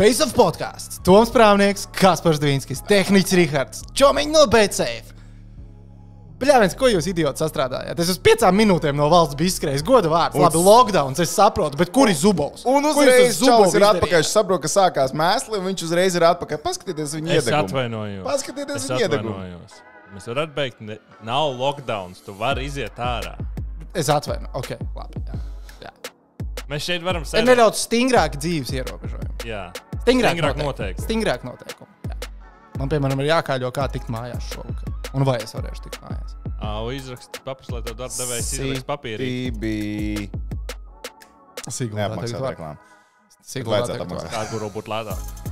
FaceOff Podcast, Toms Prāvnieks, Kaspars Dvinskis, Tehniķis Rihards, Čomiņi no BCF. Bļāviens, ko jūs idioti sastrādājāt? Es uz 5 minūtēm no valsts biju izskrējis, goda vārds, labi, lockdowns, es saprotu, bet kur ir Zubovs? Un uzreiz Zubovs ir atpakaļ, es saprotu, ka sākās mēsli, un viņš uzreiz ir atpakaļ. Paskatieties viņu iedegumu. Es atvainojos. Paskatieties viņu iedegumu. Mēs varētu beigt, nav lockdowns, tu vari iziet ārā. Es atvainu, ok, labi, jā. Mēs šeit varam sēdēt. Ir nedaudz stingrāki dzīves ierobežojumi. Jā. Stingrāk noteikumi. Stingrāk noteikumi, jā. Man, piemēram, ir jākāļo, kā tikt mājās šovakar. Un vai es varēšu tikt mājās? Au, izrakstu papras, lai tev darbdevējs izrakstu papīrī. Siguldā tev reklāma. Siguldā tev reklāma. Kārguru būtu lētāk.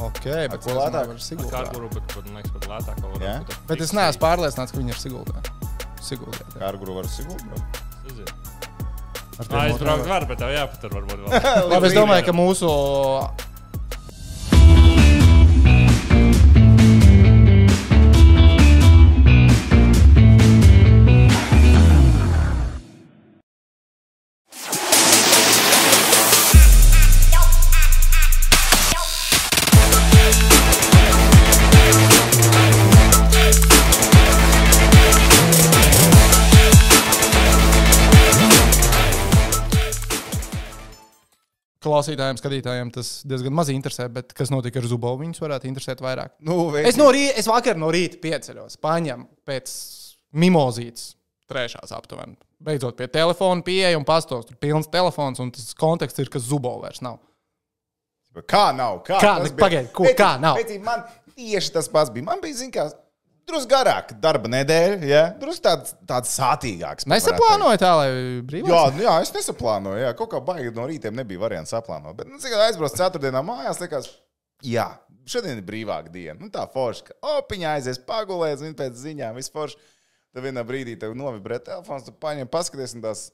Ok, bet ko lētāk var Siguldā? Kārguru, bet man liekas, bet lētāk var būt. Bet es neesmu pārliecināts, ka viņi ir Siguldā. Siguldā. Kārguru var Siguldā? Zinu. Aizbraukt var, bet tev jāpatur varbūt vēl. Labi, es domāju, ka mūsu... Klausītājiem, skatītājiem tas diezgan maz interesē, bet kas notika ar Zubovu, viņus varētu interesēt vairāk. Es vakar no rīta pieceļos, paņem pēc mimozītes trešās aptuveni. Beidzot pie telefona pieeju un pastos, tur pilns telefons, un tas konteksts ir, ka Zubovu vairs nav. Kā nav? Pagaidi, kā nav? Man tieši tas pats bija. Man bija, zin kā, drusku garāk darba nedēļa, drusku tāds sātīgāks. Nesaplānoju tā, lai brīvās? Jā, es nesaplānoju, jā, kaut kā baigi no rītiem nebija variants saplānot, bet, nu, cik aizbrauc 4. dienā mājās, liekas, jā, šodien ir brīvāka diena, nu, tā forši, ka opiņa aizies pagulēt, zin, pēc ziņām, viss forši, tad vienā brīdī tev novibrē telefons, tu paņem, paskaties un tās,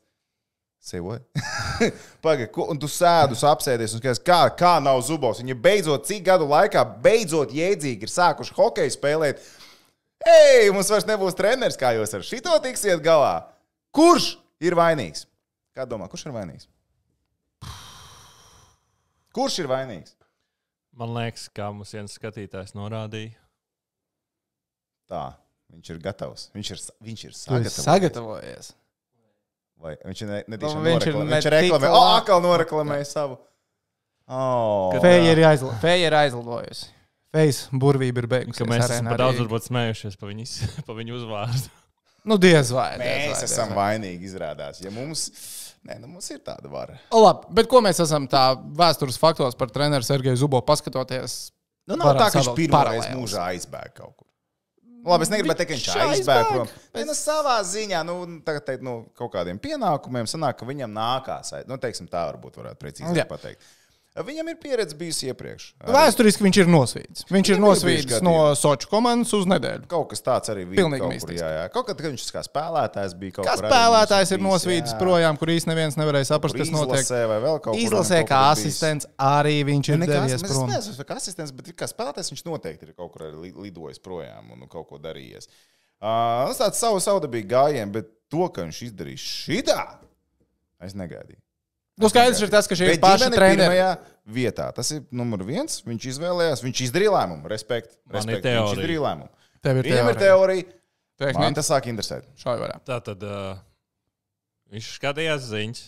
sevoji, pagaid, un tu sēdus, apsēdies un skaties, kā nav Zubovs, viņa beidzot, cik gadu laikā, beidzot jēdzīgi ir sākuši hokeju spēlēt. Ei, mums vairs nebūs treneris, kā jūs ar šito tiksiet galā. Kurš ir vainīgs? Kā domā, kurš ir vainīgs? Kurš ir vainīgs? Man liekas, kā mums viens skatītājs norādīja. Tā, viņš ir gatavs. Viņš ir sagatavojies. Vai viņš ir netīšām noreklamējis? Viņš ir reklamējis. O, atkal noreklamējis savu. Feja ir aizlidojusi. Fejs, burvība ir beigusies. Ka mēs esam par daudz varbūt smējušies pa viņu uzvārdu. Nu, diez vai. Mēs esam vainīgi izrādās. Ja mums... Nē, nu mums ir tāda vara. Labi, bet ko mēs esam tā vēstures faktos par treneru Sergeju Zubovu paskatoties? Nu, nav tā, ka viņš pirmoreiz mūžā aizbēga kaut kur. Labi, es negribu teikt, ka viņš aizbēga. Nu, savā ziņā, nu, tagad teikt, nu, kaut kādiem pienākumiem sanāk, ka viņam nākās. Nu, teiksim, tā varbūt varētu precīzāk pateikt. Viņam ir pieredze bijusi iepriekš. Vēsturiski viņš ir nosvīdis. Viņš ir nosvīdis no Soči komandas uz nedēļu. Kaut kas tāds arī bija kaut kur, jā. Kaut kad viņš kā spēlētājs bija kaut kur arī. Kā spēlētājs ir nosvīdis projām, kur īsti neviens nevarēja saprast, kas notiek. Izlasē vai vēl kaut kur. Izlasē kā asistents arī viņš ir devies prom. Es nezinu, kā asistents, bet kā spēlētājs viņš noteikti ir kaut kur arī lidojis projām un kaut ko darījies. Tas tāds savdabīgi gājiem, bet to, ka viņš izdarīja šitā, es negaidīju. Nu, skaidrs ir tas, ka šie ir paši treneri. Vietā. Tas ir numur 1. Viņš izvēlējās, viņš izdarīja lēmumu. Respekt. Man ir teorija. Viņam ir teorija. Man tas sāk interesēt. Šāju vairāk. Tātad viņš skatījās ziņas.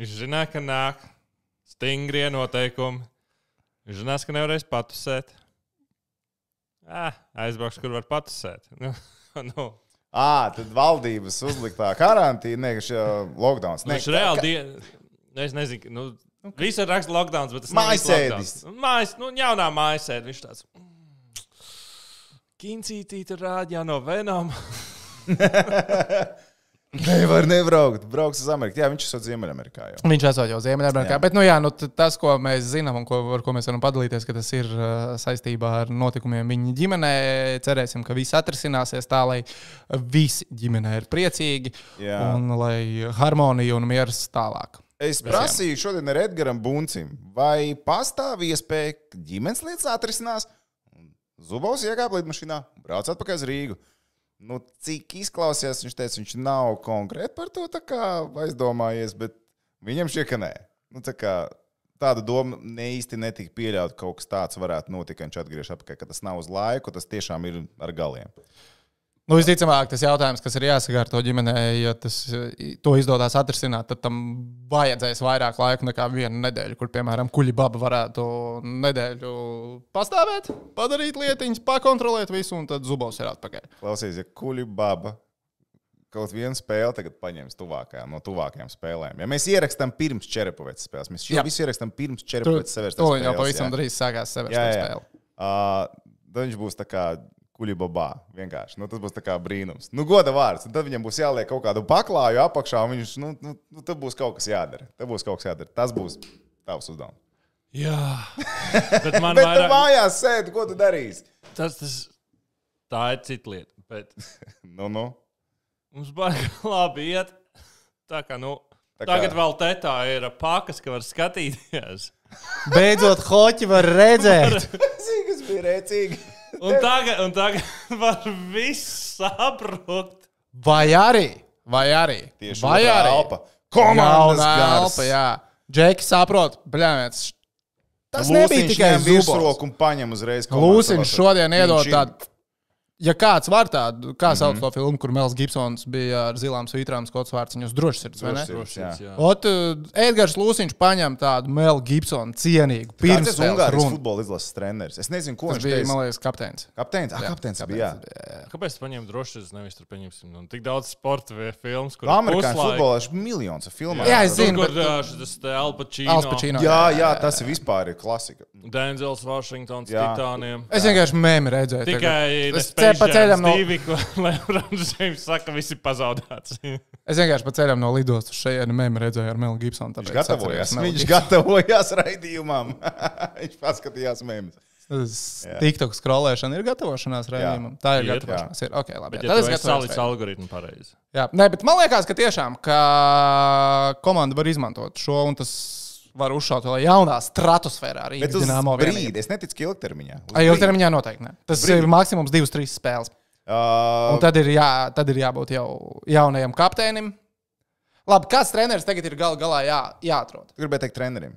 Viņš zināja, ka nāk stingrie noteikumi. Viņš zinās, ka nevarēs patusēt. Aizbraukšu, kur var patusēt. Nu... tad valdības uzliktā karantīna, nekā šajā lockdowns. Viņš reāli... Es nezinu, nu, visi raksta lockdowns, bet tas nebija lockdowns. Nu, jaunā mājasēdi, viņš tāds... Kincītīti rādi, jā, no Venom. Nevar nebraukt, brauks uz Ameriku. Jā, viņš esot Ziemeļamerikā jau. Viņš esot jau Ziemeļamerikā, bet, nu jā, nu, tas, ko mēs zinām un ar ko mēs varam padalīties, ka tas ir saistībā ar notikumiem viņa ģimenē. Cerēsim, ka viss atrisināsies tā, lai visi ģimenē ir priecīgi un lai harmonija un miers tālāk. Es prasīju šodien ar Edgaram Buncim, vai pastāv iespēja, ka ģimenes lietas atrisinās, Zubovs iekāp lidmašīnā, brauc atpakaļ uz Rīgu. Nu, cik izklausījās, viņš teica, viņš nav konkrēti par to tā kā aizdomājies, bet viņam šķiet, ka nē. Nu, tā kā tāda doma neīsti netika pieļaut, kaut kas tāds varētu notikt, viņš atgriež atpakaļ, ka tas nav uz laiku, tas tiešām ir ar galiem. Nu, visticamāk, tas jautājums, kas ir jāsakārto ģimenei, ja tas, to izdodas atrisināt, tad tam vajadzēs vairāk laika nekā vienu nedēļu, kur, piemēram, Kuļi Baba varētu nedēļu pastāvēt, padarīt lietiņas, pakontrolēt visu, un tad Zubovs ir atpakaļ. Klausies, ja Kuļi Baba kaut vienu spēli tagad paņems no tuvākajām spēlēm. Ja mēs ierakstam pirms Čerepovēts spēles, mēs jau visu ierakstam pirms Čerepovēts Severstaļ spēles. To jau pavisam drīz sākās Severstaļ spēle. Tad viņš būs tā kā Kuļi Baba vienkārši. Nu, tas būs tā kā brīnums. Nu, goda vārds. Tad viņam būs jāliek kaut kādu paklāju apakšā, un viņš, nu tad būs kaut kas jādara. Tas būs tavs uzdevums. Jā. Bet man vairāk... Bet tu mājās sēdi, ko tu darīsi? Tā ir cita lieta, bet... Nu. Mums baigi labi iet. Tā kā, nu, tagad vēl tētā ir pakas, ka var skatīties. Beidzot, hoķi var redzēt. Zīgas bija rēcīgi. Un tagad var viss saprot. Vai arī. Tieši otrā elpa. Komandas gars. Jā. Džeki saprot, bļāvēts. Tas nebija tikai Zubovs. Lūsiņš ņem virsroku un paņem uzreiz komandas. Lūsiņš šodien iedod tādu... Ja kāds var tādu, kā sauc to filmu, kur Mels Gibsons bija ar zilām svītrām, skots vārciņus, drošsirds, vai ne? Drošsirds, jā. Ot, Edgars Lūsiņš paņem tādu Mel Gibsonu cienīgu pirms spēles runu. Kāds ir Ungārijas futbola izlases treneris? Es nezinu, ko viņš teica. Tas bija, man liekas, kapteins. Kapteins? Kapteins bija, jā. Kāpēc tu paņem drošsirds, nevis tur paņemsim? Tik daudz sporta vai filmas, kur puslaiks. Amerikāņu futbolā ir miljons filmā. Jā, es zinu. Kur pa ceļam no... Es vienkārši pa ceļam no lidostu šeit mēmi redzēju ar Melu Gibsonu. Viņš gatavojās raidījumam. Viņš paskatījās mēmis. TikTok scrollēšana ir gatavošanās raidījumam? Tā ir gatavošanās. Ok, labi. Bet ja tu esi salīdz algoritmu pareizi. Nē, bet man liekas, ka tiešām, ka komanda var izmantot šo un tas... var uzšaut vēl jaunā stratosfērā arī Rīgas Dinamo vienīgi. Bet uz brīdi, es neticu, ka ilgtermiņā. Ilgtermiņā noteikti ne. Tas ir maksimums 2-3 spēles. Un tad ir jābūt jau jaunajam kapteinim. Labi, kāds treneris tagad ir galā jāatrod? Gribēju teikt trenerim.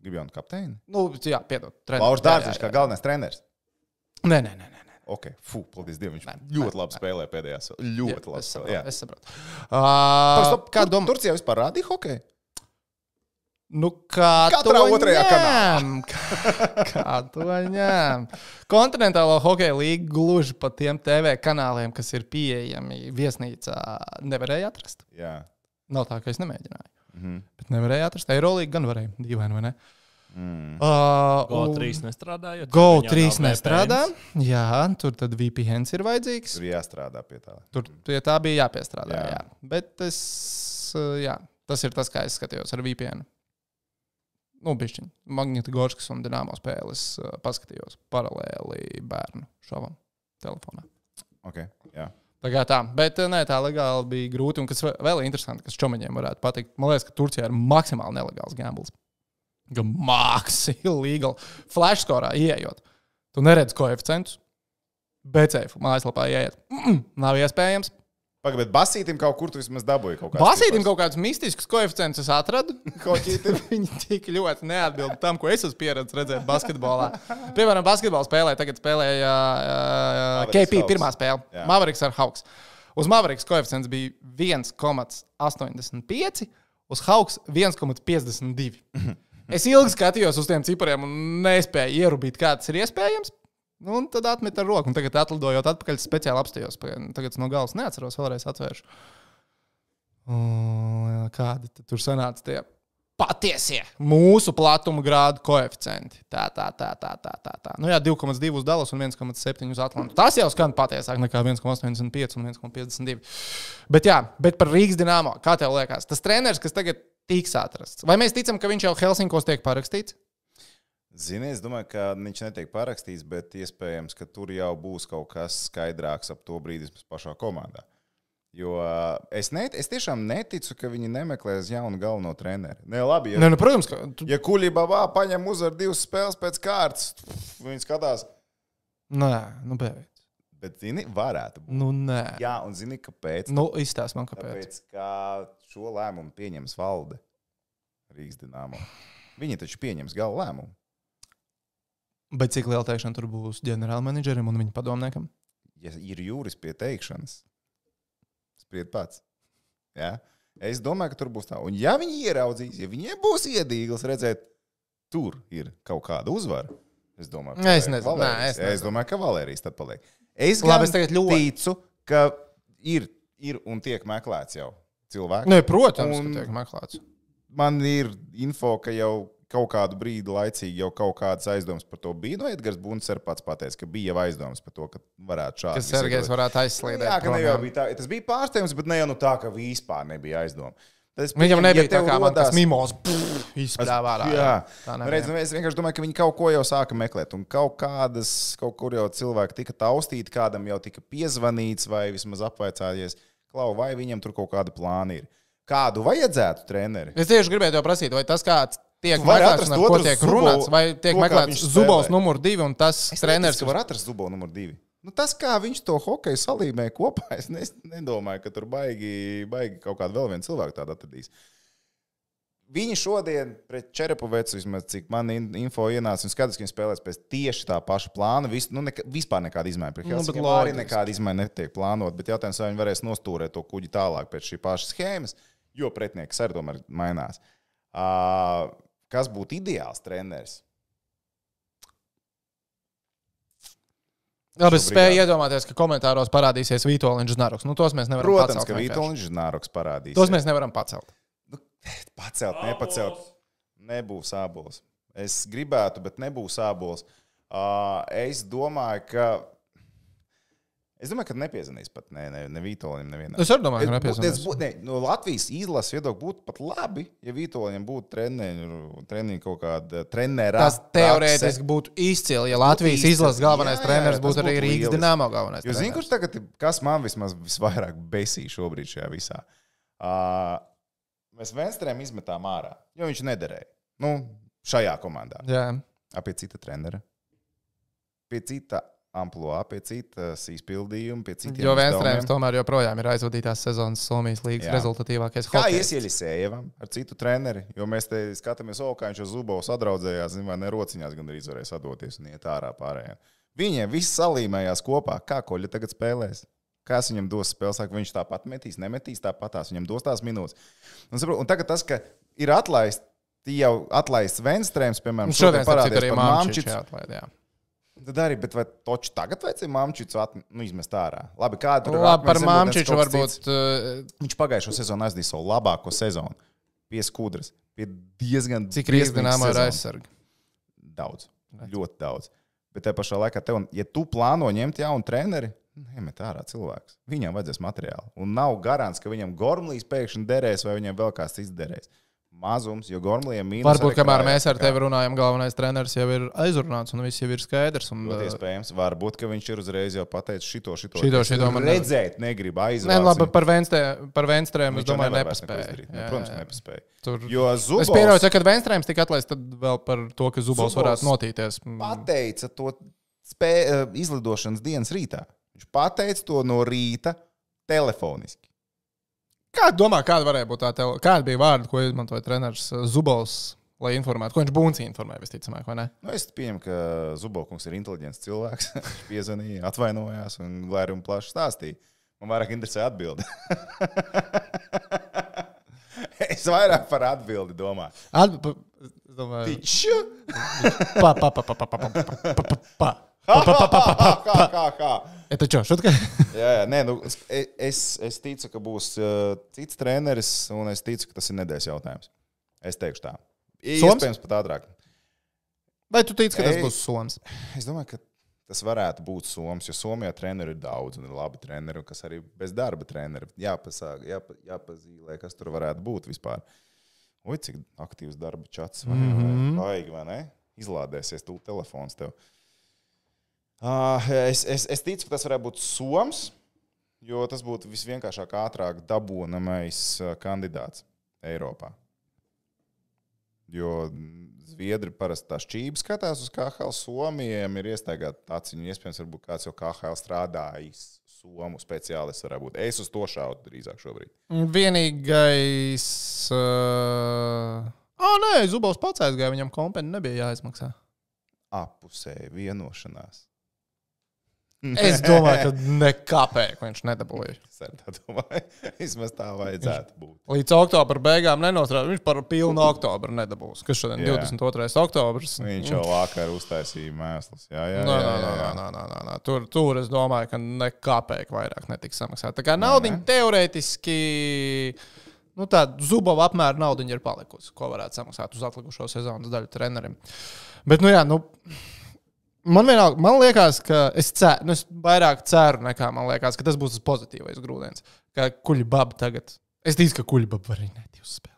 Gribu jaunu kapteini? Nu, jā, piedod. Lauris Dārziņš kā galvenais treneris? Nē. Ok, fū, paldies Dievam, viņš ļoti labi spēlē pēdējās. Ļoti labi spēlē. Es saprotu. Turcijā vispār rādīja hokeju? Nu, kā to ņēm? Kā to ņēm? Kontinentālo hokeja līga gluži pa tiem TV kanāliem, kas ir pieejami viesnīcā, nevarēja atrast. Jā. Nav tā, ka es nemēģināju. Bet nevarēja atrast. Eirolīga gan varēja. Dīvaini, vai ne? Go 3 nestrādājot. Go 3 nestrādā. Jā, tur tad VPNs ir vajadzīgs. Tur jāstrādā pie tā. Tur pie tā bija jāpiestrādā, jā. Bet tas ir tas, kā es skatījos ar VPN. Nu, bišķiņ, Magņitogorska un Dinamo spēles paskatījos paralēli bērnu šovam telefonā. Ok, jā. Tā kā tā, bet nē, tā legāli bija grūti, un kas vēl interesanti, kas čomaņiem varētu patikt, man liekas, ka Turcijā ir maksimāli nelegāls gambles. Maksi, legal. Flashskorā ieejot, tu neredzi koeficientus, BCF mājaslapā ieejot, nav iespējams. Paga, bet basītim kaut kur tu vismaz dabūji kaut kāds. Basītim kaut kādus mistiskus koeficientus es atradu. Hoķītim viņi tik ļoti neatbildi tam, ko es uz pieredzi redzēju basketbolā. Piemēram, basketbola spēlē tagad spēlēja KP pirmā spēle. Mavericks ar Hawks. Uz Mavericks koeficients bija 1,85, uz Hawks 1,52. Es ilgi skatījos uz tiem cipariem un nespēju ierubīt, kā tas ir iespējams. Un tad atmet ar roku, un tagad atlidojot atpakaļ speciāli apstājos. Tagad no galvas neatceros, vēlreiz atvēršu. Kādi tur sanāca tie patiesie mūsu platuma grādu koeficienti. Tā. Nu jā, 2,2 uz Dallas un 1,7 uz Atlantu. Tas jau skan patiesāk nekā 1,85 un 1,52. Bet jā, bet par Rīgas Dinamo, kā tev liekas? Tas treneris, kas tagad tiks atrasts. Vai mēs ticam, ka viņš jau Helsinkos tiek parakstīts? Zini, es domāju, ka viņš netiek parakstīts, bet iespējams, ka tur jau būs kaut kas skaidrāks ap to brīdis pašā komandā. Jo es tiešām neticu, ka viņi nemeklēs jaunu galveno treneri. Nē, labi, protams, ka... Ja Kuļi Baba paņem uzvar 2 spēles pēc kārtas, viņi skatās... Nē, pēc. Bet, zini, varētu būt. Nu, nē. Jā, un zini, kāpēc? Nu, izstāsti man, kāpēc. Tāpēc, ka šo lēmumu pieņems valde Rīgas Dinamo. Viņi taču pieņems gala lēmumu. Bet cik liela teikšana tur būs ģenerālmenedžerim un viņa padomniekam? Ja ir jūris pie teikšanas, spried pats. Ja? Es domāju, ka tur būs tā. Un ja viņi ieraudzīs, ja viņiem būs iedīglis redzēt, tur ir kaut kāda uzvara, es domāju, ka Valērijs tad paliek. Es ticu, ka ir un tiek meklēts jau cilvēki. Nē, protams, un ka tiek meklēts. Man ir info, ka jau kaut kādu brīdi laicīgi jau kaut kādas aizdomas par to bija. No Edgars Buncer pats pateica, ka bija jau aizdomas par to, ka varētu šādi. Ka Sergejs varētu aizsliedēt. Jā, ka ne jau bija tā. Tas bija pārsteigums, bet ne jau nu tā, ka vispār nebija aizdomas. Viņam nebija tā kā man tas mimos izspļāvā. Jā, es vienkārši domāju, ka viņi kaut ko jau sāka meklēt. Un kaut kur jau cilvēki tika taustīti, kādam jau tika piezvanīts vai vismaz apvaicājies. Klau, vai viņam tur kaut kāda plāna ir? Kādu vajadzētu treneri? Es tieši gribēju tev prasīt, vai tas kāds tiek meklēts, ar ko tiek runāts, vai tiek meklēts Zubovs numur 2 un tas treneris... Es var atrast Zubovs numur 2. Nu tas, kā viņš to hokeju salīmē kopā, es nedomāju, ka tur baigi kaut kādu vēl vienu cilvēku tādu atradīs. Viņi šodien pret Čerepovēts, vismaz cik man info ienāca, un skatās, ka viņi spēlēs pēc tieši tā paša plāna. Vispār nekāda izmaiņa pret Helsinkiem arī nekāda izmaiņa netiek plānot, bet jautājums, vai viņi varēs nostūrēt to kuģi tālāk pēc šī paša schēmas, jo pretnieks arī tomēr mainās. Kas būtu ideāls treneris? Labi, es spēju iedomāties, ka komentāros parādīsies Vītoliņš Znaroks. Nu, tos mēs nevaram pacelt. Protams, ka Vītoliņš Znaroks parādīsies. Tos mēs nevaram pacelt. Pacelt, nepacelt. Nebūs ābols. Es gribētu, bet nebūs ābols. Es domāju, ka nepiezvanīs pat ne Vītoliņam nevienam. Es arī domāju, ka nepiezvanīs. No Latvijas izlases viedokļa būtu pat labi, ja Vītoliņam būtu treneri kaut kāda trenerā. Tas teorētiski būtu izcili, ja Latvijas izlases galvenais treneris būtu arī Rīgas Dinamo galvenais treneris. Jo zinu, kurš tagad, kas man vismaz visvairāk besī šobrīd šajā visā? Mēs Venstrēm izmetām ārā, jo viņš nederēja. Nu, šajā komandā. Jā. Pie cita trenera. Pie cita amploā, pie citas izpildījuma, pie citiem uzdevumiem. Jo Venstrēms tomēr joprojām ir aizvadītās sezonas Somijas līgas rezultatīvākais hokejs. Kā iesieļisējevam ar citu treneri? Jo mēs te skatāmies, kā viņš uz Zubovs sadraudzējās, zinu, vai ne rociņās gandrīz varēja sadoties un iet ārā pārējiem. Viņiem viss salīmējās kopā. Kā Kuļa tagad spēlēs? Kas viņam dos spēlsāk? Viņš tāpat metīs, nemetīs tāpatās, viņam dos tās minūtes. Un tagad tas, ka ir atlaists Venstrēms, piemēram, šodien parādās par Mamčicu. Tad arī, bet vai toči tagad vajadzēja Mamčicu izmest ārā? Labi, kāda tur ir atmest? Par Mamčicu varbūt... Viņš pagājušo sezonu aizdīs savu labāko sezonu. Pie Skudras. Pie diezgan... Cik Rīgas Dinamo ir aizsargi? Daudz. Ļoti daudz. Bet tajā pašā laikā tev, ja tu plāno ņemt jaunu treneri, nemet ārā cilvēks. Viņam vajadzēs materiāli. Un nav garants, ka viņam Gormlīs pēkšņi derēs vai viņam vēl kāds cits derēs. Mazums, jo Gormlijam mīnus... Varbūt, kamēr mēs ar tevi runājam, galvenais treneris jau ir aizrunāts un viss jau ir skaidrs. Iespējams, varbūt, ka viņš ir uzreiz jau pateicis šito. Redzēt negrib aizvācīt. Nē, labi, par Venstrēm, es domāju, nepaspēja. Protams, nepaspēja. Es pierauju, kad Venstrēms tika atlaist, tad vēl par to, ka Zubovs varētu notīties. Pateica to izlidošanas dienas rītā. Viņš pateica to no rīta telefoniski. Kāda domā, kāda varēja būt tā tev? Kāda bija vārda, ko izmantoja treneris Zubovs, lai informētu? Ko viņš Būnci informēja, visticamāk, vai ne? Nu, es pieņemu, ka Zubovkungs ir inteliģents cilvēks. Viņš piezvanīja, atvainojās un glēri un plaši stāstīja. Man vairāk interesē atbildi. Es vairāk par atbildi domāju. Tiču? Eta čo, šutka? Jā, nē, nu, es ticu, ka būs cits treneris, un es ticu, ka tas ir nedēļas jautājums. Es teikšu tā. Iespējams pat ātrāk. Vai tu tici, ka tas būs Soms? Es domāju, ka tas varētu būt Soms, jo Somijā treneri ir daudz, un ir labi treneri, un kas arī bez darba treneri. Jāpazīlē, kas tur varētu būt vispār. Ui, cik aktīvs darba čats. Vajag, vai ne? Izlādēsies tu telefons tev. Es ticu, ka tas varētu būt Soms, jo tas būtu visvienkāršāk ātrāk dabūnamais kandidāts Eiropā. Jo Zviedri parasti tā šķība skatās uz KHL. Somijiem ir iestaigāt aciņu. Iespējams, varbūt kāds jau KHL strādājis. Somu speciālists varētu būt. Es uz to šautu drīzāk šobrīd. Vienīgais... nē, Zubovs pats aizgāja, viņam kompeni nebija jāizmaksā. Apusēja vienošanās. Es domāju, ka nekāpēju, ka viņš nedabūja. Es domāju, vismaz tā vajadzētu būt. Līdz oktobra beigām nenostrādāt. Viņš par pilnu oktobru nedabūs. Kas šodien 22. oktobrs? Viņš jau vakar uztaisīja mēslus. Jā. Tur es domāju, ka nekāpēju vairāk netiks samaksāt. Tā kā naudiņa teorētiski, nu tā Zubova apmēra naudiņa ir palikusi, ko varētu samaksāt uz atlikušo sezonas daļu trenerim. Bet, nu jā, nu... Man liekas, ka es vairāk ceru, nekā man liekas, ka tas būs tas pozitīvais grūdienis. Kā Kuļi Baba tagad. Es ticu, ka Kuļi Baba var vinēt jūsu spēles.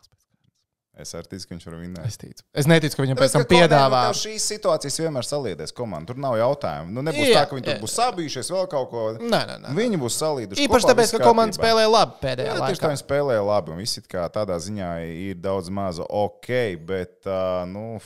Es arī ticu, ka viņš var vinēt. Es ticu. Es neticu, ka viņam pēc tam piedāvā. Tev šīs situācijas vienmēr salīdēs komandu. Tur nav jautājumu. Nu, nebūs tā, ka viņi tur būs sabījušies vēl kaut ko. Nē. Viņi būs salīduši. Īpaši tāpēc, ka komanda spēlē labi pēdējā laikā. Tieši tā, viņi spēlē labi. Un visi kā tādā ziņā ir daudz maza ok, bet, nu...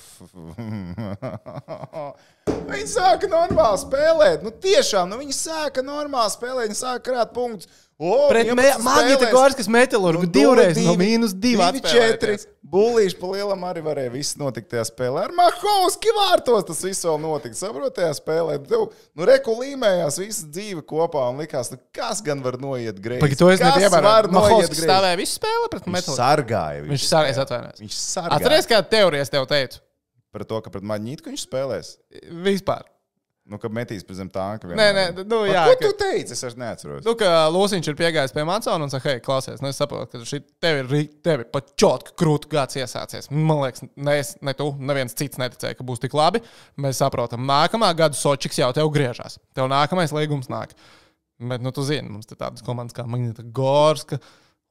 Viņi sāka normāli spēlēt. Nu, tiešām, viņi sāka normāli spēlēt. Viņi sāka krāt punktus. Pret Magņitogorska Metalurgu divreiz no -2 atspēlēties. Būlīši pa lielam arī varēja viss notikt tajā spēlē. Ar Mahovski vārtos tas viss vēl notika. Saprot, tajā spēlē. Nu, reku līmējās visa dzīve kopā un likās, kas gan var noiet greizi. Pagad, to es neviemēram. Mahovski stāvēja visu spēlē pret Metalurgu. Viņš sargāja. Viņš sargāja. Atceries, kā teorijas tev teicu? Par to, ka pret Magņitku viņš spēlēs? Vispār. Nu, ka metīs pret zem tanka vienmēr. Nē, nu jā. Ko tu teici? Es neatceros. Nu, ka Lūsiņš ir piegājis pie Mancona un saka, hei, klausies, nu es saprotu, ka tev ir pat čotku krūtu gads iesācies. Man liekas, ne tu, neviens cits neticēja, ka būs tik labi. Mēs saprotam, nākamā gada Sočiks jau tev griežās. Tev nākamais līgums nāk. Bet, nu, tu zini, mums te tādas komandas kā Magņitogorska,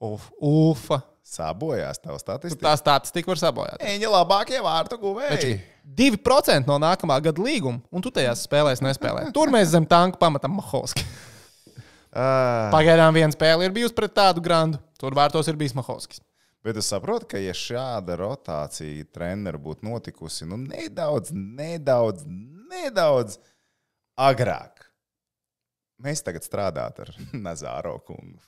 Ufa. Sabojās tavu statistiku. Tā statistika var sabojāt. Viņa labākie vārtu guvēji. 2% no nākamā gada līguma, un tu tajās spēlēs nespēlē. Tur mēs zem tanku pametam Mahovski. Pagaidām viena spēle ir bijusi pret tādu grandu. Tur vārtos ir bijis Mahovskis. Bet es saprotu, ka ja šāda rotācija treneru būtu notikusi, nu nedaudz agrāk. Mēs tagad strādāt ar Nazāro kungu.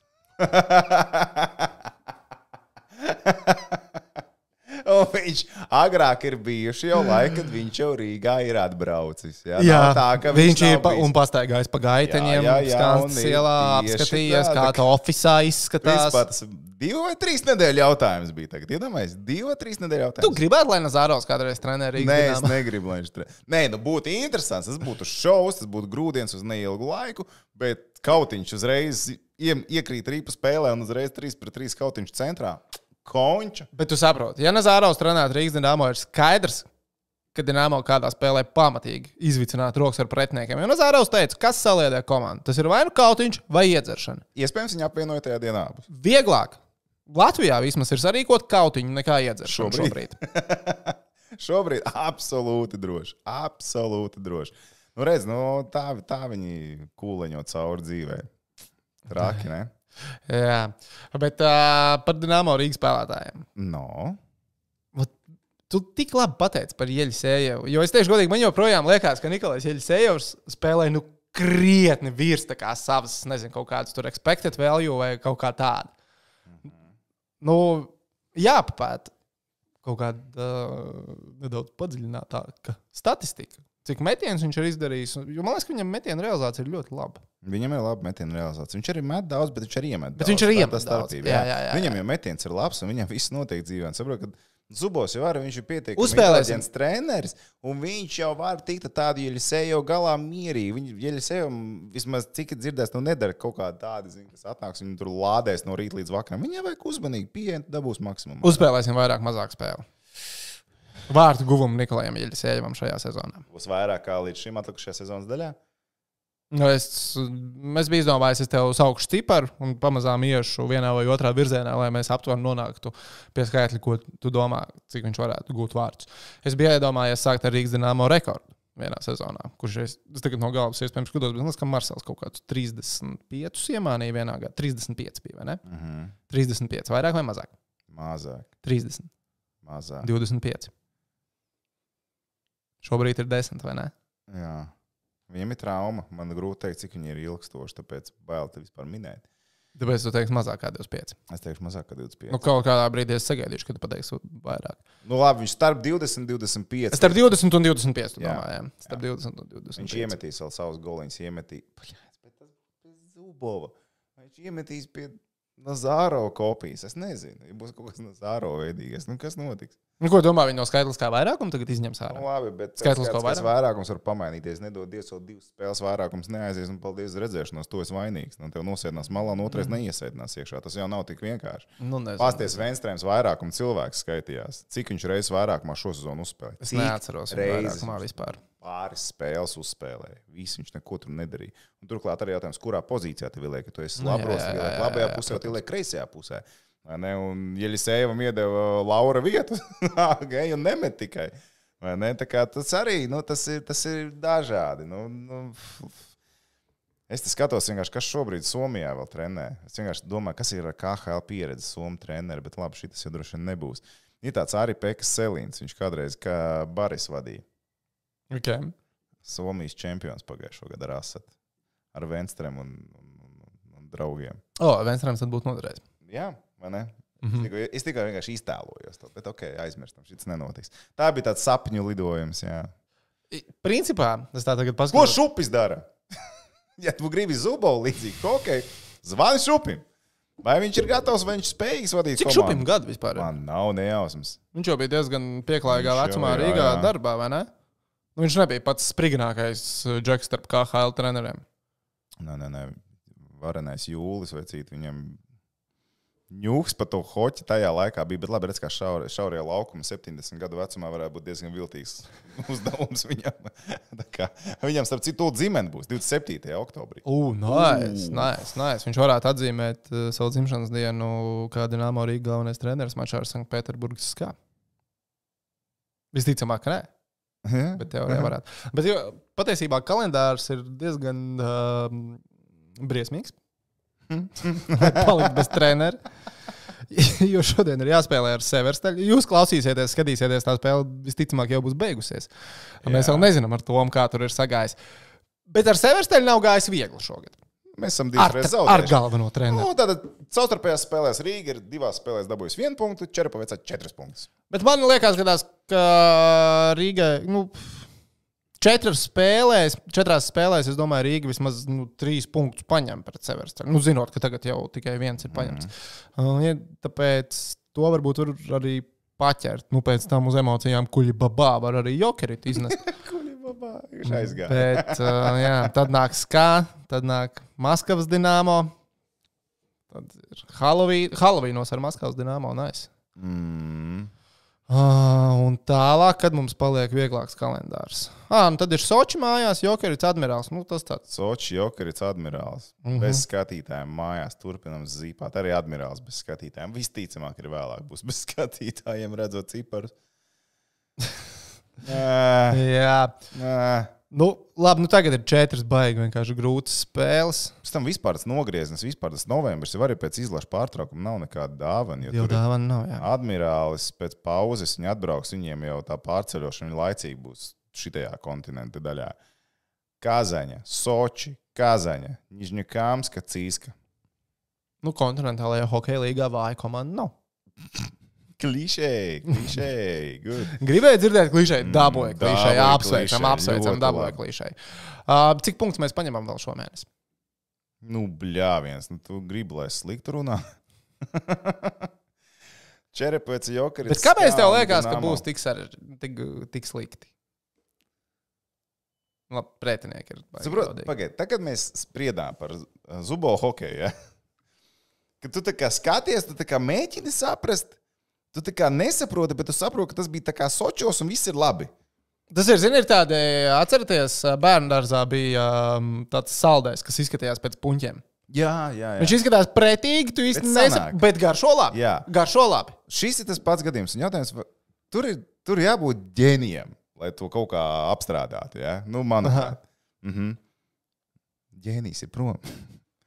Un viņš agrāk ir bijuši jau laika, kad viņš jau Rīgā ir atbraucis. Jā, tā, ka viņš ir un pastaigājis pa gaiteņiem, Skandas ielā, apskatījies, kā tā ofisā izskatās. Vispār tas 2 vai 3 nedēļu jautājums bija tagad. Iedomājies, 2 vai 3 nedēļu jautājums. Tu gribētu, lai Nazārovs kādreiz trenē Rīgas Dinamo? Nē, es negribu, lai viņš trenē. Nē, nu būtu interesants, tas būtu šovs, tas būtu grūdienis uz neilgu laiku, bet kautiņš uzreiz iekrīt Rīpa spēlē un uzreiz 3-3 kautiņš centrā. Konča. Bet tu saproti, ja Nazārovs trenēt Rīgas Dinamo, ir skaidrs, ka Dinamo kādā spēlē pamatīgi izvicināt rokas ar pretniekiem. Jo Nazārovs teica, kas saliedē komandu. Tas ir vai nu kautiņš, vai iedzeršana. Iespējams, viņa apvienoja tajā dienā. Vieglāk Latvijā vismaz ir sarīkot kautiņu nekā iedzeršanu šobrīd. Šobrīd absolūti droši. Absolūti droši. Nu redz, tā viņi kūleņo cauri dzīvē. Traki, ne? Jā, bet par Dinamo Rīgas spēlētājiem. No. Tu tik labi pateici par Jeļisejevu, jo es tieši godīgi, man joprojām liekas, ka Nikolais Jeļisejevs spēlē, nu, krietni virs tā kā savas, nezinu, kaut kādus tur expected value vai kaut kā tādu. Nu, jāpapēt kaut kāda nedaudz padziļinātāka statistika. Cik metienus viņš ir izdarījis, jo man liekas, ka viņam metienu realizācija ir ļoti laba. Viņam ir laba metienu realizācija. Viņš arī met daudz, bet viņš arī iemet daudz. Bet viņš arī iemet daudz, jā. Viņam jau metiens ir labs un viņam viss notiek dzīvē. Saprot, ka Zubovs jau var, viņš ir pietiekami treneris, un viņš jau var tikt tādu Jeļisejevu galā mierī. Jeļisejevam vismaz cik dzirdēs, nu nedara kaut kādu tādu, kas atnāks, viņu tur lādēs no rīta līdz vakaram. Viņam vajag uzmanīgi pieeja, dabūs maksimumu. Uzspēlēsim vairāk mazāk spēli. Vārtu guvumu Nikolajam Jeļisejevam šajā sezonā. Būs vairāk kā līdz šim atlikušajā sezonas daļā? Nu, es biju izdomājis, es tev saukšu ciparu un pamazām iešu vienā vai otrā virzienā, lai mēs aptuveni nonāktu pie skaitļa, ko tu domā, cik viņš varētu gūt vārtus. Es biju iedomājies sākt ar Rīgas Dinamo rekordu vienā sezonā, kurš es tagad no galvas iespējams skatos, bet, ka Marsels kaut kāds 35 iemānīja vienā gadā. 35 bija, vai ne? 35. Vairāk vai mazāk? Mazāk. 30. Mazāk. 25. Šobrīd ir 10, vai ne? Jā. Viņam ir trauma. Man grūti teikt, cik viņi ir ilgstoši, tāpēc bail te vispār minēt. Tāpēc tu teiksi mazāk kā 25. Es teikšu mazāk kā 25. Nu, kaut kādā brīdī es sagaidīšu, ka tu pateiksi vairāk. Nu, labi, viņš starp 20 un 25. Starp 20 un 25, tu domā, jā. Starp 20 un 25. Viņš iemetīs vēl savus goliņus, iemetīs... Bet tas pie Zubova. Viņš iemetīs pie Nazāro kopijas. Es nezinu, ja būs kaut kas Nazāro veidīgas. Nu, kas notiks? Nu, ko domā, viņi no skaitliskā vairākuma tagad izņems ārā? Nu, labi, bet skaitliskā vairākums var pamainīties. Nedodies, vēl divas spēles vairākums neaizies un paldies redzēšanos, to es vainīgs. Nu, tev nosēdinās malā, un otrais neiesēdinās iekšā. Tas jau nav tik vienkārši. Nu, Pasties Venstrēms vairākuma cilvēks skaitījās. Cik viņš reizes vairākumā šo sezonu uzspēlēja? Es neatceros vairākumā vispār. Pāris spēles uzspēlēja. Viss viņš neko tur nedarīja. Un turklāt arī jautājums, kurā pozīcijā tev liek, ka tu esi labros, labajā pusē, tev liek kreisajā pusē. Vai ne? Un Jeļisejevam iedeva Laura vietu, gēju un nemet tikai. Vai ne? Tā kā tas arī, nu, tas ir dažādi. Es te skatos vienkārši, kas šobrīd Somijā vēl trenē. Es vienkārši domāju, kas ir ar KHL pieredze Somu treneri, bet labi, šitas jau droši nebūs. Ir tāds arī Pekas Selīns, viņš kādreiz kā Baris vadīja. Okay. Somijas čempions pagājušo gadu ar Asat. Ar Venstrem un draugiem. O, Venstrems tad būtu noderējis. Jā, vai ne? Es tikai vienkārši iztēlojos to, bet ok, aizmirstam, šis nenotiks. Tā bija tāds sapņu lidojums, jā. Principā, es tā tagad paskatos. Ko Šupis dara? Ja tu gribi Zubovu līdzīgi hokeju, zvani Šupim. Vai viņš ir gatavs, vai viņš spējīgs vadīt komandu? Cik Šupim gadu vispār? Man nav nejausmas. Viņš jau bija diezgan pieklājīgā vecumā Rīgā darbā, vai ne? Nu, viņš nebija pats spriginākais džeks starp KHL treneriem. Nē. Varenais Jūlis vai citi viņam ņūks pa to hoķi tajā laikā bija. Bet labi, redz, kā šaurajā laukuma 70 gadu vecumā varētu būt diezgan viltīgs uzdevums viņam. Viņam starp citu dzimeni būs 27. oktobrī. Nice. Viņš varētu atzīmēt savu dzimšanas dienu kā Dinamo Rīga galvenais treneris mačā ar Sanktpēterburgas SKA. Visticamāk, ka nē. Bet teorija varētu. Bet jo, patiesībā kalendārs ir diezgan briesmīgs. Palikt bez treneri. Jo šodien ir jāspēlē ar Severstaļ. Jūs klausīsieties, skatīsieties, tā spēle visticamāk jau būs beigusies. Mēs vēl nezinām ar Tomu, kā tur ir sagājis. Bet ar Severstaļ nav gājis viegli šogad. Mēs esam divreiz zaudējuši. Ar galveno treneri. Nu, tātad caustarpējās spēlēs Rīga ir divās spēlēs dabūjis 1 punktu, Čerepovēts 4 punktus. Bet man liekas, ka Rīga, nu, 4 spēlēs, es domāju, Rīga vismaz 3 punktus paņem pret Severstaļ. Nu, zinot, ka tagad jau tikai 1 ir paņemts. Tāpēc to varbūt var arī paķert. Nu, pēc tam uz emocijām Kuļi Baba var arī Jokerit iznest. Kuļi Baba, viņš aizgāja. Bet, jā, tad nāk SKA, tad nāk Maskavas Dinamo, tad ir Halovīnos ar Maskavas Dinamo, nice. Un tālāk, kad mums paliek vieglāks kalendārs. Nu tad ir Soči mājās, Jokerits, Admirāls. Nu, tas tāds. Soči, Jokerits, Admirāls. Bez skatītājiem mājās turpinam zīpāt. Arī Admirāls bez skatītājiem. Visticamāk ir vēlāk būs bez skatītājiem, redzot ciparus. Jā. Nu, labi, nu tagad ir 4 baigi vienkārši grūtas spēles. Pēc tam vispār tas nogrieznes, vispār tas novembris, var arī pēc izlaša pārtraukuma nav nekāda dāvana. Jo dāvana nav, jā. Admirālis pēc pauzes viņi atbrauks, viņiem jau tā pārceļošana laicīgi būs šitajā kontinenta daļā. Kazaņa, Soči, Kazaņa, Nižņikāmska, Cīska. Nu, kontinentālajā hokeja līgā vāja komanda nav. Klišēji, good. Gribēju dzirdēt klišēji, dabūja klišēji, apsveicam, dabūja klišēji. Cik punktus mēs paņemam vēl šomēnes? Nu, bļāviens, nu tu gribi, lai sliktu runā. Čerepovēts, Jokeris. Bet kāpēc tev liekas, ka būs tik slikti? Labi, pretinieki ir. Saprot, pagaid, tagad mēs spriedām par Zubovu hokeju, ja? Ka tu tā kā skaties, tu tā kā mēķini saprast. Tu tā kā nesaproti, bet tu saproti, ka tas bija tā kā Sočos un viss ir labi. Tas ir, zini, ir tādi, atceraties, bērndarzā bija tāds saldais, kas izskatījās pēc puņķiem. Jā. Viņš izskatās pretīgi, tu īsti nesaproti, bet garšo labi. Garšo labi. Šis ir tas pats gadījums. Un jautājums, tur jābūt ģēnijam, lai to kaut kā apstrādātu, jā? Nu, manuprāt. Ģēnijs ir prom.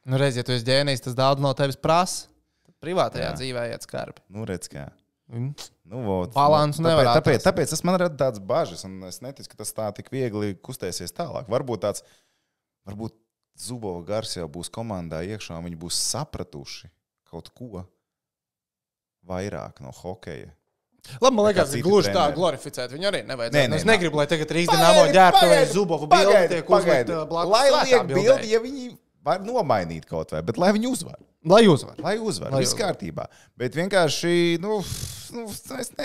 Nu, reiz, ja tu esi ģēnijs, tas daudz no tevis prasa. Privātajā dzīvē iet skarbi. Nu, redz, kā. Balansu nevar atrast. Tāpēc tas man rada tāds bažas, un es neticu, ka tas tā tik viegli kustēsies tālāk. Varbūt Zubova gars jau būs komandā iekšā, viņi būs sapratuši kaut ko vairāk no hokeja. Labi, man liekas, gluži tā glorificēt viņu arī nevajadzētu. Nē, es negribu, lai tagad Rīgas Dinamo ģērbtu vai Zubovu bildi tiek uzlikt blakus. Lai liek bildi, ja viņi var nomainīt kaut vai, bet lai viņi uzvar. Lai uzvar, viss kārtībā. Bet vienkārši,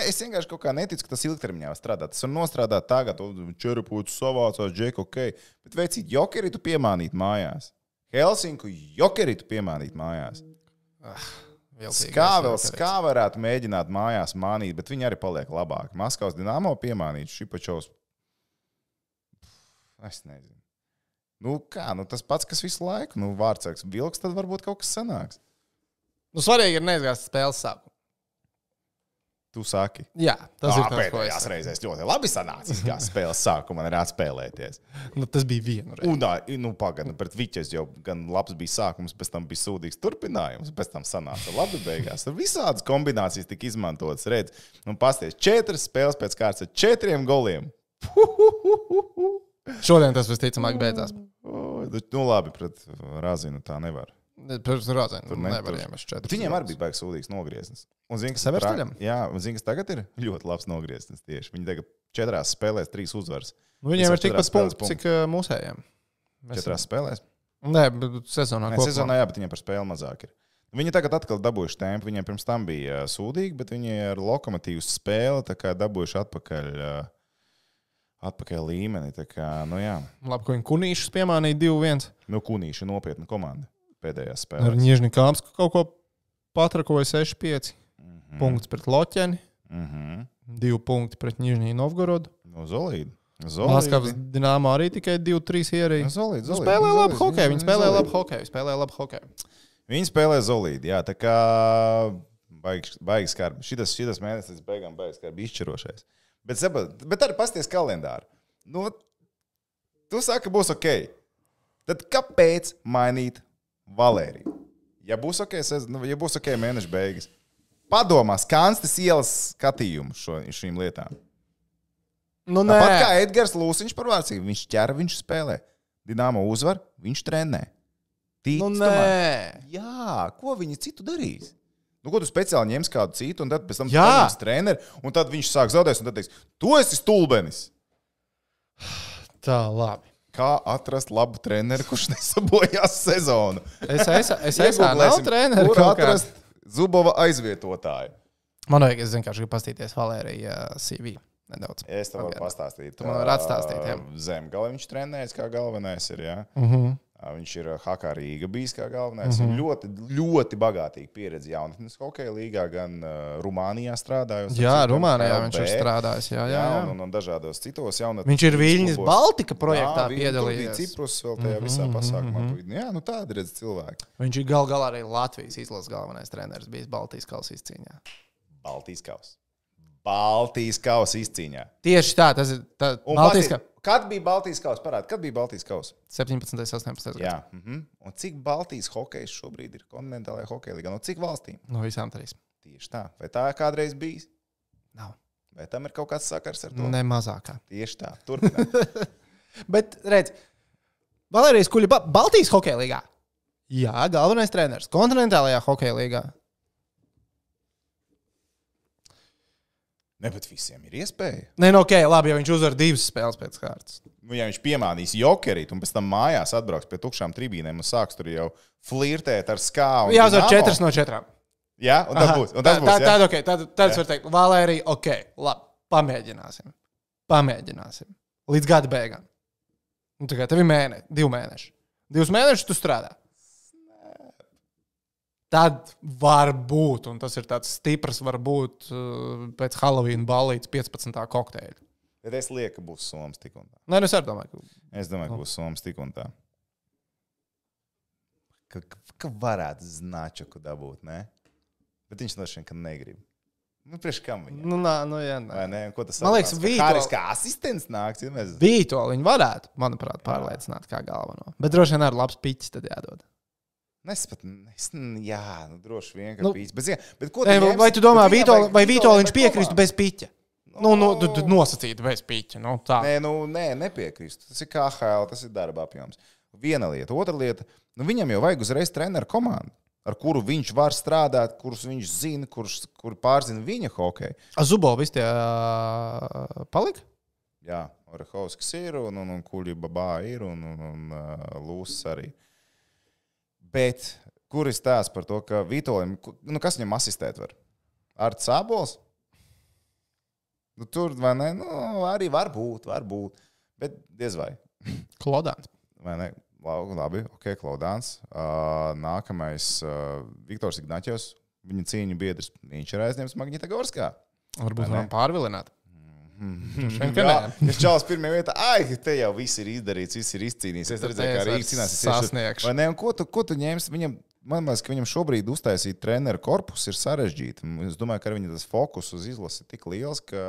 es vienkārši kaut kā neticu, ka tas ilgtermiņā strādā. Tas var nostrādāt tagad, Čerepovēts savācās, Džek, okei. Bet veicīt Jokeritu piemānīt mājās. Helsinku Jokeritu piemānīt mājās. Kā varētu mēģināt mājās mānīt, bet viņi arī paliek labāk. Maskavas Dinamo piemānīt Šipačovs. Es nezinu. Tas pats, kas visu laiku. Vārtsargs Vilks, tad varbūt kaut kas sanāks. Svarīgi ir neizgāst spēles sākumu. Tu saki? Jā, tas ir tas, ko es reizēs ļoti labi sanācis, kā spēles sākumā ir atspēlēties. Tas bija vienu reizi. Pret Viķes jau gan labs bija sākums, pēc tam bija sūdīgs turpinājums, pēc tam sanāca labi beigās. Visādas kombinācijas tika izmantotas, redz. Pasties, 4 spēles pēc kārtas ar 4 goliem. Šodien tas visticamāk beidzās. Labi, pret Rāzinu tā nevar. Viņiem arī bija baigs sūdīgs nogrieznis. Severstaļam? Jā, un zin, kas tagad ir ļoti labs nogrieznis tieši. Viņi tagad 4 spēlēs 3 uzvaras. Viņiem ir tikpat punkts, cik mūsējiem. 4 spēlēs? Nē, sezonā kopumā. Sezonā, jā, bet viņiem par spēli mazāk ir. Viņi tagad atkal dabūjuši tempu. Viņiem pirms tam bija sūdīgi, bet viņi ar Lokomotīvu spēli dabūjuši atpakaļ līmeni. Labi, ka viņi Kunīšus piemānīja 2-1. Kunīši ir nopietna komanda. Pēdējās spēlēs. Ar Ņiežņi Kāmsku kaut ko patrakoja 6-5. Punkts pret Loķeni. 2 punkti pret Ņiežņi Novgorodu. No Zolīdi. Maskavas Dinamo arī tikai 2-3 ierīja. Zolīdi. Spēlē labu hokeju. Viņi spēlē labu hokeju. Viņi spēlē Zolīdi. Jā, tā kā baigas karbi. Šitas mēnesis beigām baigas karbi izšķirošais. Bet arī pasties kalendāru. Tu saka, būs ok. Tad kāpēc mainīt Valēriju? Ja būs ok mēneša beigas, padomās Kanstas ielas skatījumu šīm lietām. Tāpat kā Edgars Lūsiņš par vārcību. Viņš ķer, viņš spēlē. Dinamo uzvar, viņš trenē. Jā, ko viņi citu darīs? Ko tu speciāli ņems kādu citu, un tad pēc tam ņems treneri, un tad viņš sāk zaudēs, un tad teiks, tu esi stulbenis. Tā, labi. Kā atrast labu treneru, kurš nesabojās sezonu? Nav treneru. Kur atrast Zubova aizvietotāju? Man vajag, es vienkārši gribu pastīties Valērija CV nedaudz. Es tev varu pastāstīt. Tu man varu atstāstīt, jā. Zemgali viņš trenējas kā galvenais ir, jā. Viņš ir Hakā Rīga bijis kā galvenais. Ļoti, ļoti bagātīgi pieredzi jaunatnes hokeja līgā, gan Rumānijā strādājos. Jā, Rumānijā viņš ir strādājis, jā. Un dažādos citos jaunatnes. Viņš ir Viļņas Baltika projektā piedalījies. Jā, Ciprus vēl tajā visā pasākumā. Jā, tādi redz cilvēki. Viņš ir galā arī Latvijas izlases galvenais treneris bijis Baltijas kauss izcīņā. Tieši tā, tas ir Baltijas kauss. Kad bija Baltijas kauss? Parādi, kad bija Baltijas kauss? 17. 18. Jā. Un cik Baltijas hokejs šobrīd ir kontinentālajā hokeja līgā? No cik valstīm? No visām 3. Tieši tā. Vai tā kādreiz bijis? Nav. Vai tam ir kaut kāds sakars ar to? Ne mazākā. Tieši tā. Turpinām. Bet, redz, Valērijas Kuļda Baltijas hokeja līgā. Jā, galvenais treneris. Kontinentālajā hokeja līgā. Ne, bet visiem ir iespēja. Labi, ja viņš uzvar 2 spēles pēc kārtas. Ja viņš piemānīs Jokerit un pēc tam mājās atbrauks pie tukšām tribīnēm un sāks tur jau flirtēt ar skāvu. Jā, uzvar 4 no 4. Jā, un tas būs. Tad es varu teikt, Valērija, labi, pamēģināsim. Līdz gada beigām. Tev ir 2 mēneši. 2 mēnešus tu strādā. Tad var būt, un tas ir tāds stiprs, var būt pēc Halloween ballītes 15. kokteļa. Bet es lieku, ka būs Somas tik un tā. Nē, es arī domāju. Es domāju, ka būs Somas tik un tā. Ka varētu značaku dabūt, ne? Bet viņš nošķiet, ka negrib. Priekš kam viņam? Jā, nē. Ko tas sākās? Kāris kā asistents nāks? Vītoliņu varētu, manuprāt, pārliecināt kā galveno. Bet droši vien arī labs piķis tad jādod. Jā, droši vien, ka pīķis. Vai tu domā, vai Vītoliņš piekristu bez piķa? Nosacītu bez piķa. Nē, nepiekristu. Tas ir KHL, tas ir darba apjoms. Viena lieta. Otra lieta, nu viņam jau vajag uzreiz treneru komandu, ar kuru viņš var strādāt, kurus viņš zina, kur pārzina viņa hokeju. A Zubovs tie palika? Jā, Orehovskis ir, un Kuļi Baba ir, un Lūsis arī. Bet kur ir stāsts par to, ka Vītolim, nu kas viņam asistēt var? Arts Sabols? Nu tur, vai ne? Nu, arī var būt, bet diez vai. Klaudāns. Vai ne? Labi, ok, Klaudāns. Nākamais Viktors Ignaķevs, viņa cīņu biedrs, viņš ir aizņems Magņitogorskā. Varbūt varam pārvilināt. Es čalas pirmajā vietā, te jau viss ir izdarīts, viss ir izcīnījis. Es redzēju, kā Rīgas cīnāsies. Sasniegšu. Vai ne? Un ko tu ņēmis? Man liekas, ka viņam šobrīd uztaisīt treneru korpus ir sarežģīti. Es domāju, ka viņa tas fokus uz izlasi tik liels, ka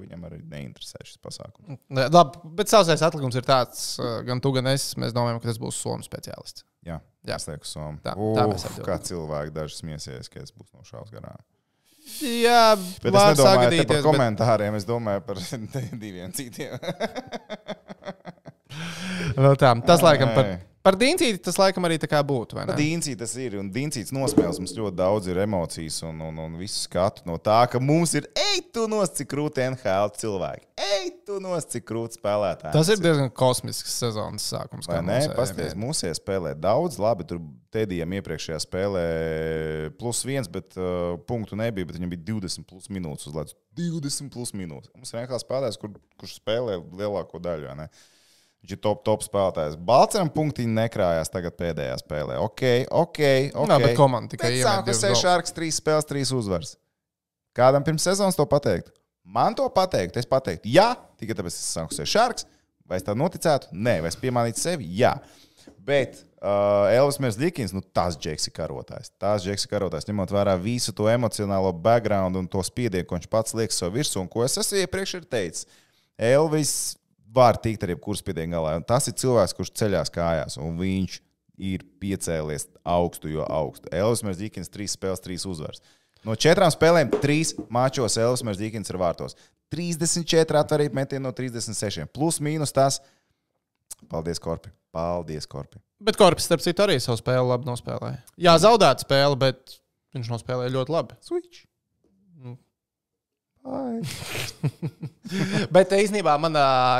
viņam arī neinteresē šis pasākums. Labi, bet savsais atlikums ir tāds, gan tu, gan es, mēs domājam, ka tas būs Somu speciālists. Jā, es lieku Somu. Kā cilvēki daži smiesies, ka es būs no šāls garā. Jā, bet es nedomāju par komentāriem, es domāju par diviem citiem. Tas laikam par Dīncīti, tas laikam arī tā kā būtu, vai ne? Par Dīncīti tas ir, un Dīncītis nospēles mums ļoti daudz ir emocijas un visu skatu no tā, ka mums ir, ej, tu nos, cik krūti NHL cilvēki, ej, tu nos, cik krūti spēlētāji. Tas ir diezgan kosmisks sezonas sākums. Vai ne? Pasties, mūs iespēlē daudz, labi, tur Tedijam iepriekšējā spēlē +1, bet punktu nebija, bet viņam bija 20 plus minūtes uz ledus. 20 plus minūtes. Mums ir vienkārši spēlētājs, kurš spēlē lielāko daļu, vai ne? Viņš ir top spēlētājs. Balceram punktiņi nekrājās tagad pēdējā spēlē. Ok. Nā, bet komanda tikai iemet 2 gols. 6 šārks, 3 spēles, 3 uzvaras. Kādam pirms sezonas to pateikt? Man to pateikt, es pateiktu, jā, tikai tāpēc es sanku 6 šārks, vai es tā noticētu? Nē, vai es piemānītu sevi? Jā. Bet Elvis Merzļikins, nu tas džeks ir karotājs. Ņemot vērā visu to emocionālo background un to spiedienu, ko viņš pats liek savu virsu un ko es esmu iepriekš ir teicis. Elvis var tikt ar jebkuru spiedienu galā. Un tas ir cilvēks, kurš ceļās kājās, un viņš ir piecēlies augstu, jo augstu. Elvis Merzļikins 3 spēles, 3 uzvaras. No 4 spēlēm 3 mačos Elvis Merzļikins ir vārtos. 34 atvarīt metienu no 36. Plus mīnus tas. Paldies, Korpi. Bet Korpis, starp citu, arī savu spēli labi nospēlēja. Jā, zaudēt spēli, bet viņš nospēlēja ļoti labi. Switch. Bet īstenībā man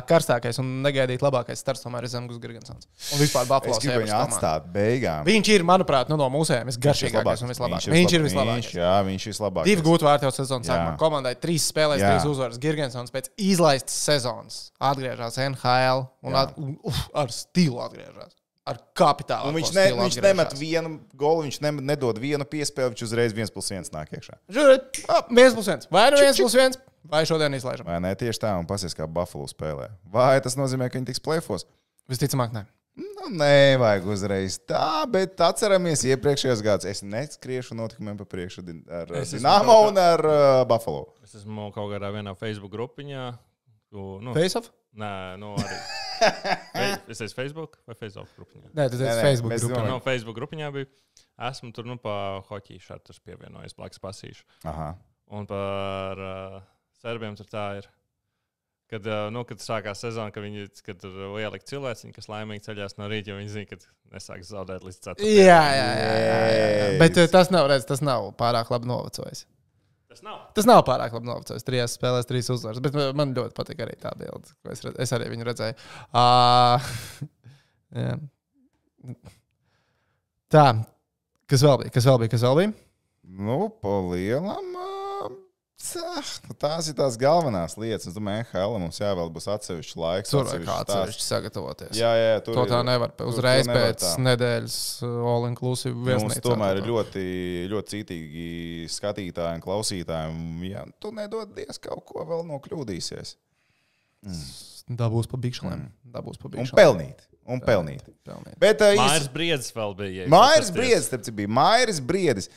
karstākais un negaidīt labākais starts tomēr ir Zemgus Girgensons. Un vispār Buffalo Sabres. Es gribu viņu atstāt beigām. Viņš ir, manuprāt, no mūsējiem visgaršīgākais un vislabākais. Viņš ir vislabākais. Viņš ir vislabākais. 2 gūtvārti jau sezonas sākumā. Komandai 3 spēlēs, 3 uzvaras. Girgensons pēc izlaistas sezonas atgriežās NHL un ar stilu atgriežās. Ar kapitālu. Viņš nemet vienu golu, viņš nedod vienu piespēli, viņš uzreiz 1+1 nāk iekšā. 1+1. Vai nu 1+1, vai šodien izlaižam. Vai ne, tieši tā, un pasies, kā Buffalo spēlē. Vai tas nozīmē, ka viņi tiks play-offs? Visticamāk, nē. Nu, nē, vajag uzreiz tā, bet atceramies iepriekšējos gads. Es neskriešu notikumiem pa priekšu ar Dinamo un ar Buffalo. Es esmu kaut kādā vienā Facebook grupiņā. FaceOff? Nē, nu arī. Es teicu Facebook vai FaceOff grupiņā? Nē, tu teicu Facebook grupiņā. No, Facebook grupiņā biju. Esmu tur, nu, pa hoķīšu ar tur pievienojies, blakus pasīšu. Aha. Un par serbiem tur tā ir. Kad sākās sezona, kad tur ielika cilvēciņi, kas laimīgi ceļās no rīta, jo viņi zina, ka nesāks zaudēt līdz 4. Jā. Bet tas nav pārāk labi novecojis. Tas nav pārāk labi novacojis. 3 spēlēs, 3 uzvaras. Bet man ļoti patīk arī tā bildes, ko es arī viņu redzēju. Tā, kas vēl bija? Nu, pa lielam. Tās ir tās galvenās lietas. Es domāju, NHL mums jāvēl būs atsevišķi laiks. Tur vajag atsevišķi sagatavoties. Jā. To tā nevar uzreiz pēc nedēļas all-inclusive viesnīcā. Mums tomēr ir ļoti cītīgi skatītāji un klausītāji. Tu nedodies kaut ko vēl nokļūdīsies. Dabūs pa bīkšanām. Un pelnīt. Mairis Briedis.